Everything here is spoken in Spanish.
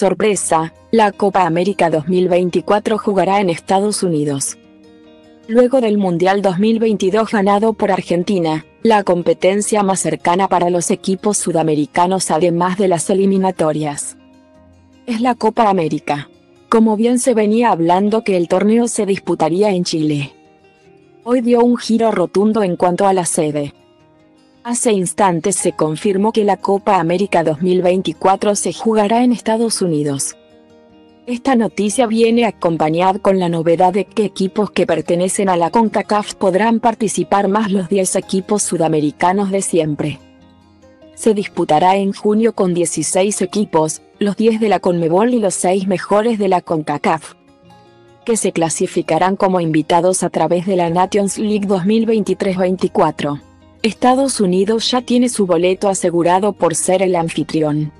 sorpresa, la Copa América 2024 jugará en Estados Unidos. Luego del Mundial 2022 ganado por Argentina, la competencia más cercana para los equipos sudamericanos además de las eliminatorias es la Copa América. Como bien se venía hablando que el torneo se disputaría en Chile, hoy dio un giro rotundo en cuanto a la sede. Hace instantes se confirmó que la Copa América 2024 se jugará en Estados Unidos. Esta noticia viene acompañada con la novedad de que equipos que pertenecen a la CONCACAF podrán participar más los 10 equipos sudamericanos de siempre. Se disputará en junio con 16 equipos, los 10 de la CONMEBOL y los 6 mejores de la CONCACAF, que se clasificarán como invitados a través de la Nations League 2023-24. Estados Unidos ya tiene su boleto asegurado por ser el anfitrión.